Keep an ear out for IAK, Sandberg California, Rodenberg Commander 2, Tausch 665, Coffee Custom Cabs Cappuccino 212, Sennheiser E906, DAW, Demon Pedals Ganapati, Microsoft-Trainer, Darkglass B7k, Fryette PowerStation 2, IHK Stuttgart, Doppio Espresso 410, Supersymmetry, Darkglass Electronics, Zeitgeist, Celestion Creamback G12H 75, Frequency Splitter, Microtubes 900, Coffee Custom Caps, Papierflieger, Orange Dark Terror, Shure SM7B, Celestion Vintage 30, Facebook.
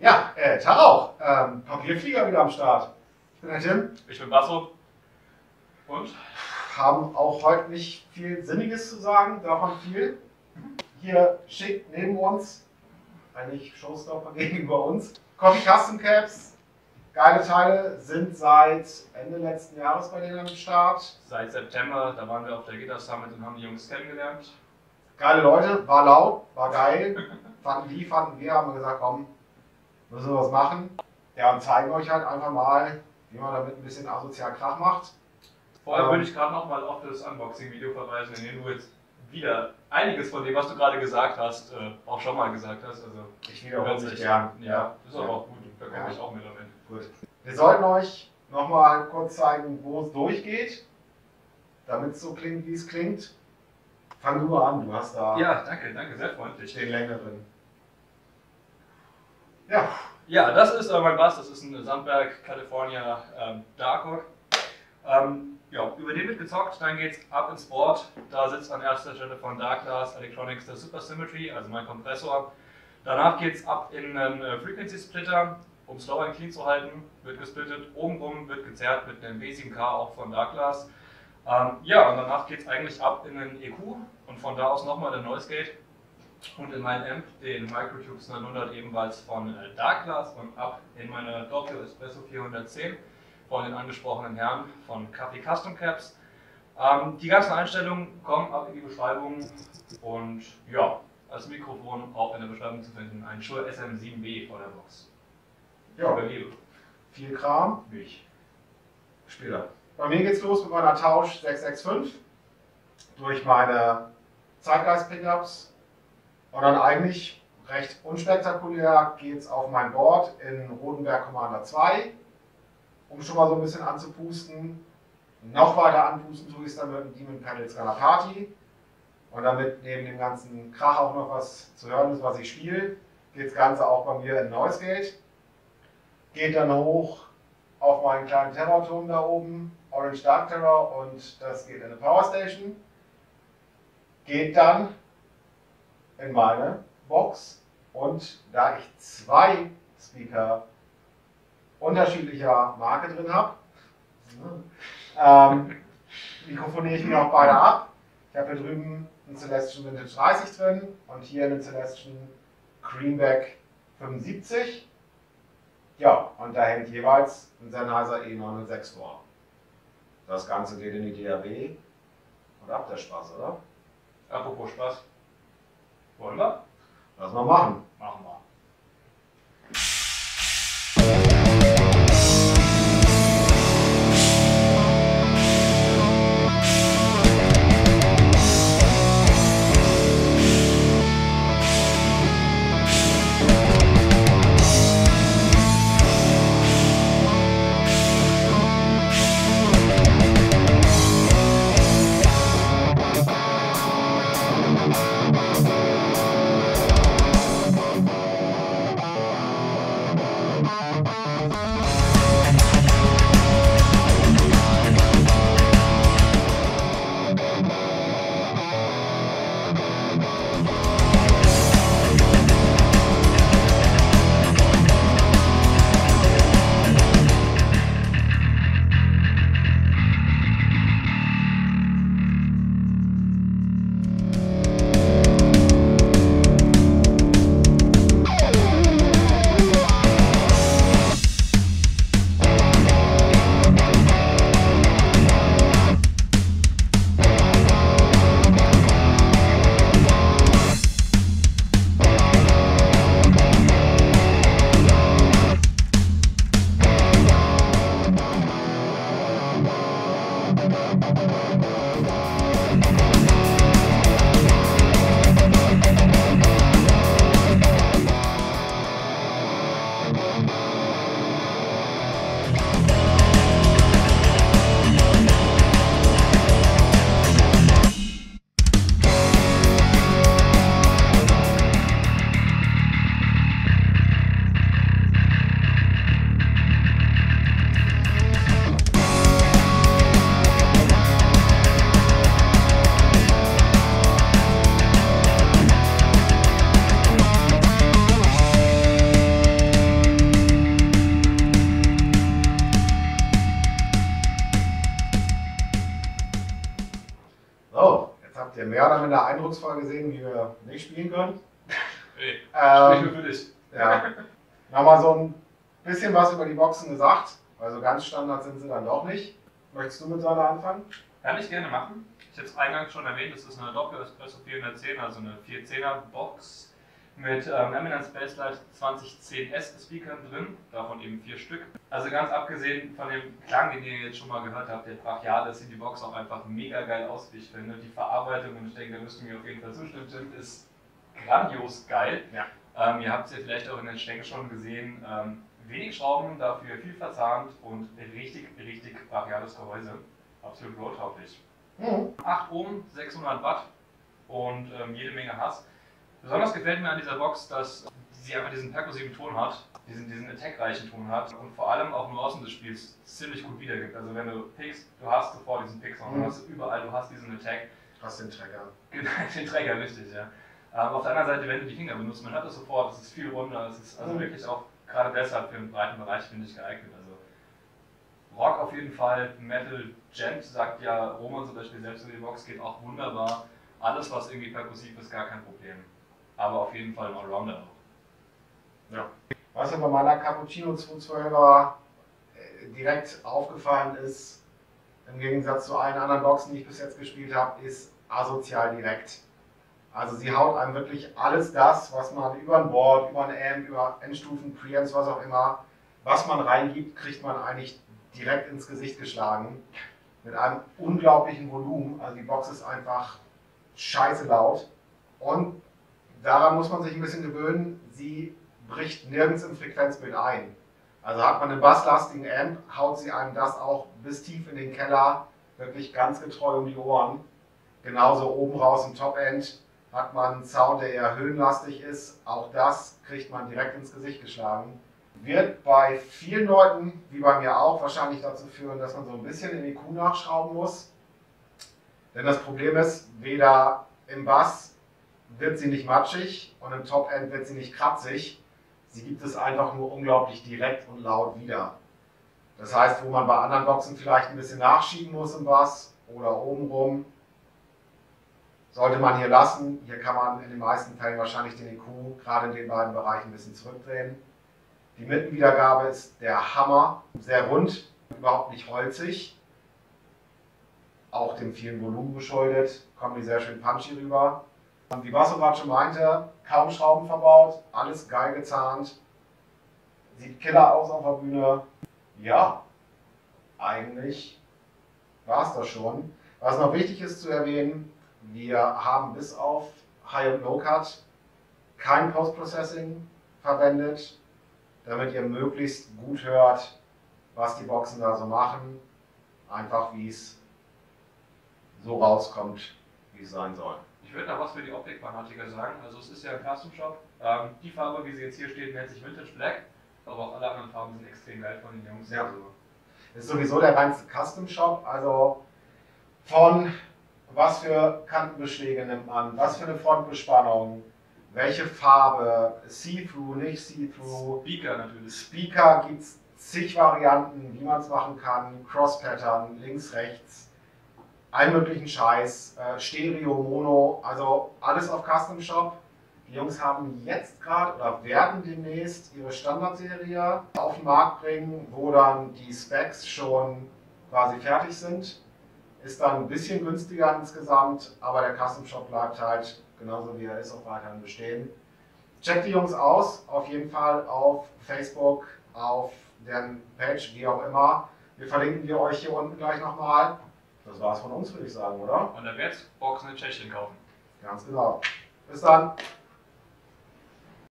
Ja, Tag auch. Papierflieger wieder am Start. Ich bin der Tim. Ich bin Basso. Und? Haben auch heute nicht viel Sinniges zu sagen, davon viel. Hier schickt neben uns, eigentlich Showstopper gegenüber uns, Coffee Custom Caps. Geile Teile sind seit Ende letzten Jahres bei denen am Start. Seit September, da waren wir auf der Gitter Summit und haben die Jungs kennengelernt. Geile Leute, war laut, war geil. fanden wir, haben wir gesagt, komm, müssen wir was machen. Ja, und zeigen euch halt einfach mal, wie man damit ein bisschen asozial Krach macht. Vorher würde ich gerade nochmal auf das Unboxing-Video verweisen, in dem du jetzt wieder einiges von dem, was du gerade gesagt hast, auch schon mal gesagt hast. Also, ich wiederhole es gern. Ja, das ist aber auch gut, da komme ich auch mit damit. Gut. Wir sollten euch nochmal kurz zeigen, wo es durchgeht, damit es so klingt, wie es klingt. Fang du mal an, du hast da... Ja, danke, sehr freundlich. Den längeren. Ja. Ja, das ist mein Bass, das ist ein Sandberg California Darkglass. Ja, über den wird gezockt, dann geht's ab ins Board. Da sitzt an erster Stelle von Darkglass Electronics der Supersymmetry, also mein Kompressor. Danach geht's ab in einen Frequency Splitter, um Slow and Clean zu halten, wird gesplittet, obenrum wird gezerrt mit einem B7k, auch von Darkglass. Ja, und danach geht's eigentlich ab in einen EQ und von da aus nochmal der Noise Gate. Und in meinen Amp, den Microtubes 900, ebenfalls von Darkglass, und ab in meine Doppio Espresso 410 von den angesprochenen Herren von Coffee Custom Caps. Die ganzen Einstellungen kommen ab in die Beschreibung und ja, als Mikrofon auch in der Beschreibung zu finden, ein Shure SM7B vor der Box. Ja, überlebe. Viel Kram. Mich. Später. Bei mir geht's los mit meiner Tausch 665 durch meine Zeitgeist Pickups. Und dann eigentlich recht unspektakulär geht es auf mein Board in Rodenberg Commander 2, um schon mal so ein bisschen anzupusten. Noch weiter anpusten tue ich es dann mit dem Demon Pedals Ganapati. Und damit neben dem ganzen Krach auch noch was zu hören ist, was ich spiele, geht das Ganze auch bei mir in Noise Gate. Geht dann hoch auf meinen kleinen Terrorturm da oben, Orange Dark Terror, und das geht in eine Power Station. Geht dann in meine Box, und da ich zwei Speaker unterschiedlicher Marke drin habe, mikrofoniere ich mir auch beide ab. Ich habe hier drüben einen Celestion Vintage 30 drin und hier einen Celestion Creamback 75. Ja, und da hängt jeweils ein Sennheiser E906 vor. Das Ganze geht in die DAW und ab der Spaß, oder? Apropos Spaß. Wollen wir? Lass mal machen. Machen wir. mehr oder minder eindrucksvoll gesehen, wie wir nicht spielen können. Nee, sprich nur für dich. Ja. Nochmal so ein bisschen was über die Boxen gesagt, weil so ganz Standard sind sie dann doch nicht. Möchtest du mit so einer anfangen? Kann ich gerne machen. Ich habe es eingangs schon erwähnt, das ist eine Doppio Espresso 410, also eine 410er Box mit Eminence Basslite S2010 Speakern drin, davon eben 4 Stück. Also ganz abgesehen von dem Klang, den ihr jetzt schon mal gehört habt, der brachiale, sieht die Box auch einfach mega geil aus, wie ich finde. Die Verarbeitung, und ich denke, da müsst ihr mir auf jeden Fall zustimmen, ist grandios geil. Ja. Ihr habt es ja vielleicht auch in den Stängen schon gesehen, wenig Schrauben, dafür viel verzahnt und richtig, richtig brachiales Gehäuse. Absolut roadtauglich. Mhm. 8 Ohm, 600 Watt und jede Menge Hass. Besonders gefällt mir an dieser Box, dass sie einfach diesen perkussiven Ton hat, diesen attackreichen Ton hat und vor allem auch Nuancen des Spiels ziemlich gut wiedergibt. Also wenn du pickst, du hast sofort diesen Pick, sondern du hast diesen Attack. Hast den Trigger. Den Trigger, richtig, ja. Auf der anderen Seite, wenn du die Finger benutzt, man hat das sofort, es ist viel runder, es ist also wirklich auch gerade deshalb für einen breiten Bereich, finde ich, geeignet. Also Rock auf jeden Fall, Metal, Gent, sagt ja Roman zum Beispiel selbst in die Box, geht auch wunderbar. Alles, was irgendwie perkussiv ist, gar kein Problem. Aber auf jeden Fall ein Allrounder auch. Ja. Was mir bei meiner Cappuccino 212er direkt aufgefallen ist, im Gegensatz zu allen anderen Boxen, die ich bis jetzt gespielt habe, ist asozial direkt. Also sie haut einem wirklich alles das, was man über ein Board, über ein Amp, über Endstufen, Preamps, was auch immer, was man reingibt, kriegt man eigentlich direkt ins Gesicht geschlagen. Mit einem unglaublichen Volumen. Also die Box ist einfach scheiße laut. Und daran muss man sich ein bisschen gewöhnen, sie bricht nirgends im Frequenzbild ein. Also hat man einen basslastigen Amp, haut sie einem das auch bis tief in den Keller, wirklich ganz getreu um die Ohren. Genauso oben raus im Top-End hat man einen Sound, der eher höhenlastig ist. Auch das kriegt man direkt ins Gesicht geschlagen. Wird bei vielen Leuten, wie bei mir auch, wahrscheinlich dazu führen, dass man so ein bisschen im EQ nachschrauben muss. Denn das Problem ist, weder im Bass wird sie nicht matschig und im Top-End wird sie nicht kratzig. Sie gibt es einfach nur unglaublich direkt und laut wieder. Das heißt, wo man bei anderen Boxen vielleicht ein bisschen nachschieben muss im Bass oder obenrum, sollte man hier lassen. Hier kann man in den meisten Fällen wahrscheinlich den EQ, gerade in den beiden Bereichen, ein bisschen zurückdrehen. Die Mittenwiedergabe ist der Hammer, sehr rund, überhaupt nicht holzig. Auch dem vielen Volumen geschuldet, kommen die sehr schön punchy rüber. Und wie Basso gerade schon meinte, kaum Schrauben verbaut, alles geil gezahnt. Sieht killer aus auf der Bühne. Ja, eigentlich war es das schon. Was noch wichtig ist zu erwähnen, wir haben bis auf High- und Low-Cut kein Post-Processing verwendet, damit ihr möglichst gut hört, was die Boxen da so machen. Einfach wie es so rauskommt, wie es sein soll. Ich würde noch was für die Optikfanatiker sagen. Also es ist ja ein Custom Shop. Die Farbe, wie sie jetzt hier steht, nennt sich Vintage Black. Aber auch alle anderen Farben sind extrem geil von den Jungs. Ja. Also ist sowieso der ganze Custom Shop. Also von was für Kantenbeschläge nimmt man, was für eine Frontbespannung, welche Farbe, See-Through, nicht See-Through. Speaker natürlich. Speaker gibt es zig Varianten, wie man es machen kann. Cross-Pattern, links, rechts. Allen möglichen Scheiß, Stereo, Mono, also alles auf Custom Shop. Die Jungs haben jetzt gerade oder werden demnächst ihre Standardserie auf den Markt bringen, wo dann die Specs schon quasi fertig sind. Ist dann ein bisschen günstiger insgesamt, aber der Custom Shop bleibt halt genauso wie er ist auch weiterhin bestehen. Checkt die Jungs aus, auf jeden Fall auf Facebook, auf deren Page, wie auch immer. Wir verlinken wir euch hier unten gleich nochmal. Das war's von uns, würde ich sagen, oder? Und dann wird's Boxen in Tschechien kaufen. Ganz genau. Bis dann.